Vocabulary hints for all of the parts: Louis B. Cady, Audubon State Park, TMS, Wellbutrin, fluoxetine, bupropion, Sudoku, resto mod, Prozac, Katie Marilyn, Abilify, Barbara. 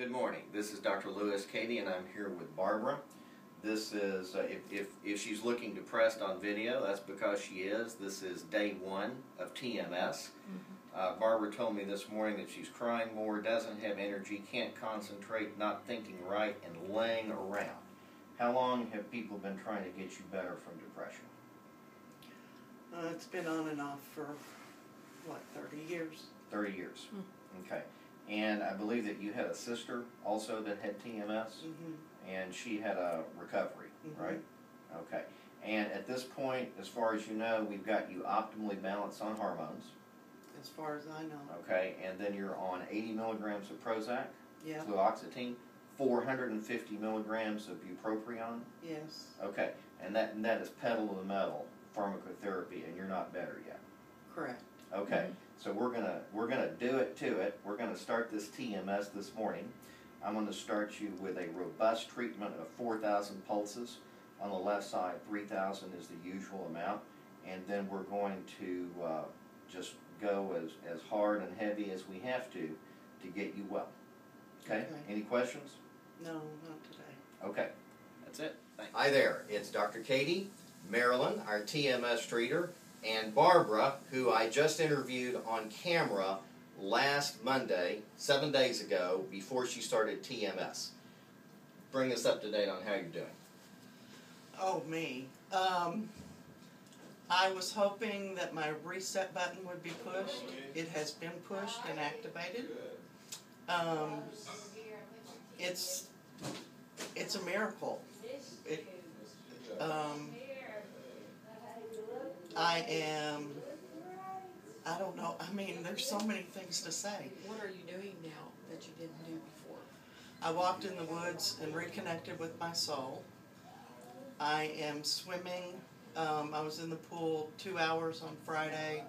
Good morning. This is Dr. Louis Cady, and I'm here with Barbara. This is, if she's looking depressed on video, that's because she is. This is day one of TMS. Barbara told me this morning that she's crying more, doesn't have energy, can't concentrate, not thinking right, and laying around. How long have people been trying to get you better from depression? It's been on and off for, what, 30 years? 30 years. Okay. And I believe that you had a sister also that had TMS, and she had a recovery, right? Okay. And at this point, as far as you know, we've got you optimally balanced on hormones. As far as I know. Okay. And then you're on 80 milligrams of Prozac, fluoxetine, 450 milligrams of bupropion. Yes. Okay. And that is pedal to the metal pharmacotherapy, and you're not better yet. Correct. Okay, so we're gonna do it to it. We're gonna start this TMS this morning. I'm gonna start you with a robust treatment of 4,000 pulses. On the left side, 3,000 is the usual amount, and then we're going to just go as hard and heavy as we have to get you well. Okay? Any questions? No, not today. Okay, that's it. Thanks. Hi there, it's Dr. Katie Marilyn, our TMS treater, and Barbara, who I just interviewed on camera last Monday, 7 days ago, before she started TMS. Bring us up to date on how you're doing. Oh, me. I was hoping that my reset button would be pushed. It has been pushed and activated. It's a miracle. I don't know, I mean, there's so many things to say. What are you doing now that you didn't do before? I walked in the woods and reconnected with my soul. I am swimming. I was in the pool 2 hours on Friday,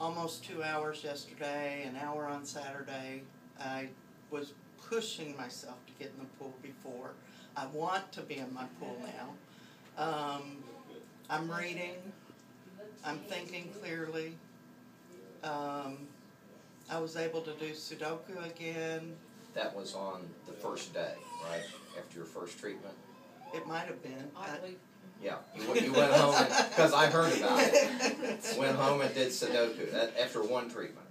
almost 2 hours yesterday, an hour on Saturday. I was pushing myself to get in the pool before. I want to be in my pool now. I'm reading. I'm thinking clearly. I was able to do Sudoku again. That was on the first day, right? After your first treatment? It might have been. Yeah, you went home, because I heard about it. Went home and did Sudoku after one treatment.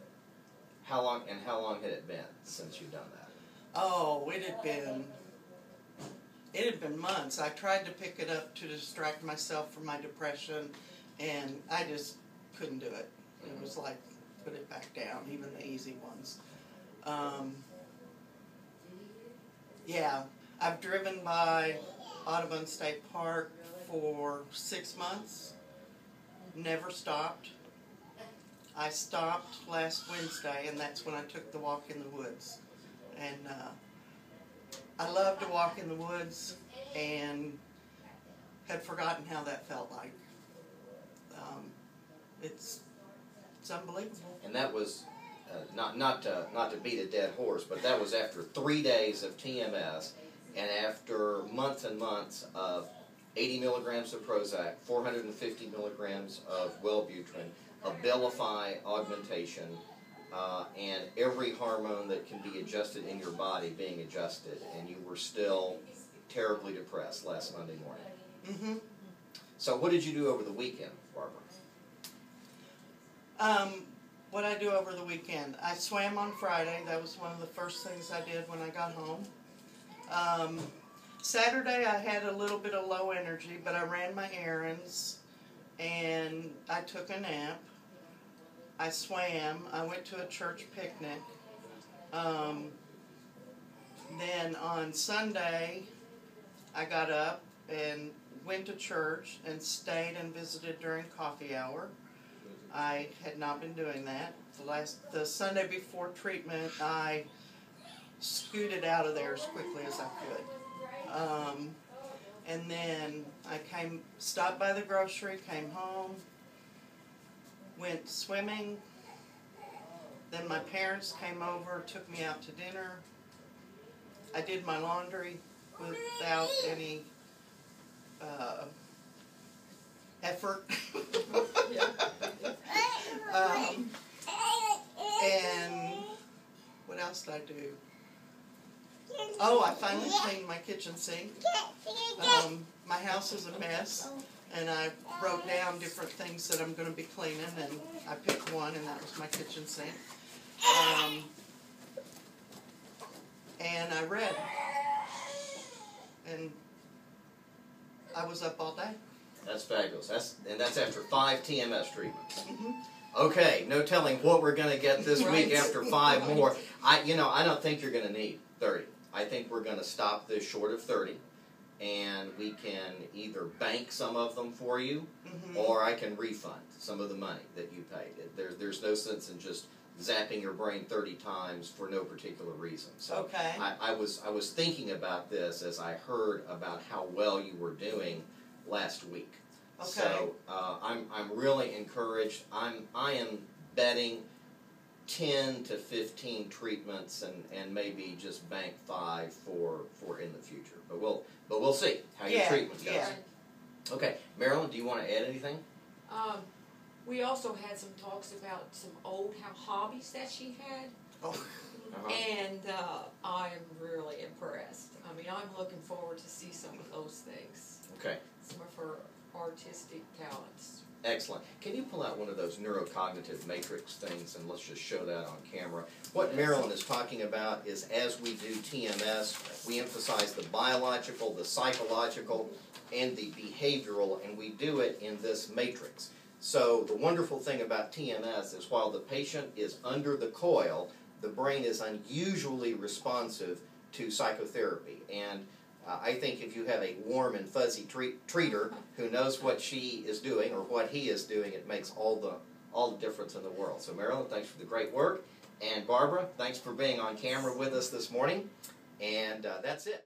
How long had it been since you'd done that? Oh, it had been months. I tried to pick it up to distract myself from my depression, and I just couldn't do it. It was like, put it back down, even the easy ones. Yeah, I've driven by Audubon State Park for 6 months, never stopped. I stopped last Wednesday, and that's when I took the walk in the woods. And I love to walk in the woods, and had forgotten how that felt like. It's unbelievable. And that was not to beat a dead horse, but that was after 3 days of TMS, and after months and months of 80 milligrams of Prozac, 450 milligrams of Wellbutrin, Abilify augmentation, and every hormone that can be adjusted in your body being adjusted, and you were still terribly depressed last Monday morning. So what did you do over the weekend, Barbara? What I do over the weekend, I swam on Friday. That was one of the first things I did when I got home. Saturday I had a little bit of low energy, but I ran my errands, and I took a nap. I swam. I went to a church picnic. Then on Sunday, I got up and went to church and stayed and visited during coffee hour. I had not been doing that. The Sunday before treatment, I scooted out of there as quickly as I could. And then I stopped by the grocery, came home, went swimming, then my parents came over, took me out to dinner. I did my laundry without any effort. And what else did I do? Oh, I finally cleaned my kitchen sink. My house is a mess, and I wrote down different things that I'm going to be cleaning, and I picked one, and that was my kitchen sink. And I read, and I was up all day. That's fabulous. That's after 5 TMS treatments. Mm-hmm. Okay, no telling what we're going to get this week after 5 more. I don't think you're going to need 30. I think we're going to stop this short of 30, and we can either bank some of them for you, mm-hmm. or I can refund some of the money that you paid. There's no sense in just zapping your brain 30 times for no particular reason. So okay. I was thinking about this as I heard about how well you were doing last week. Okay. So I'm really encouraged. I am betting 10 to 15 treatments and maybe just bank 5 for in the future. But we'll see how your treatment goes. Yeah. Okay. Marilyn, do you want to add anything? We also had some talks about some old hobbies that she had. Oh. Uh-huh. And I'm really impressed. I mean, I'm looking forward to see some of those things. Okay. Some of her artistic talents. Excellent. Can you pull out one of those neurocognitive matrix things, and let's just show that on camera? What Marilyn is talking about is as we do TMS, we emphasize the biological, the psychological, and the behavioral, and we do it in this matrix. So the wonderful thing about TMS is while the patient is under the coil, the brain is unusually responsive to psychotherapy. And I think if you have a warm and fuzzy treater who knows what she is doing or what he is doing, it makes all the difference in the world. So Marilyn, thanks for the great work. And Barbara, thanks for being on camera with us this morning. And that's it.